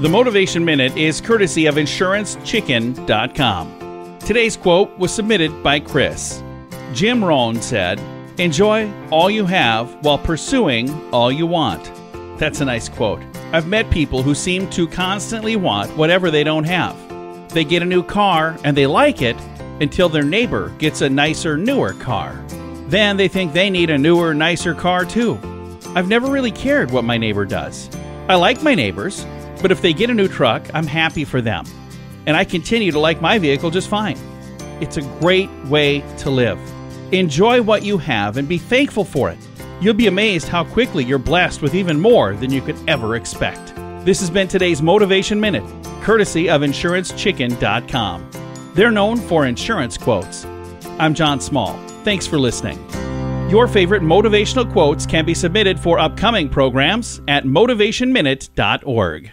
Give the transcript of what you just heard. The Motivation Minute is courtesy of InsuranceChicken.com. Today's quote was submitted by Chris. Jim Rohn said, "Enjoy all you have while pursuing all you want." That's a nice quote. I've met people who seem to constantly want whatever they don't have. They get a new car and they like it until their neighbor gets a nicer, newer car. Then they think they need a newer, nicer car too. I've never really cared what my neighbor does. I like my neighbors, but if they get a new truck, I'm happy for them. And I continue to like my vehicle just fine. It's a great way to live. Enjoy what you have and be thankful for it. You'll be amazed how quickly you're blessed with even more than you could ever expect. This has been today's Motivation Minute, courtesy of InsuranceChicken.com. They're known for insurance quotes. I'm John Small. Thanks for listening. Your favorite motivational quotes can be submitted for upcoming programs at MotivationMinute.org.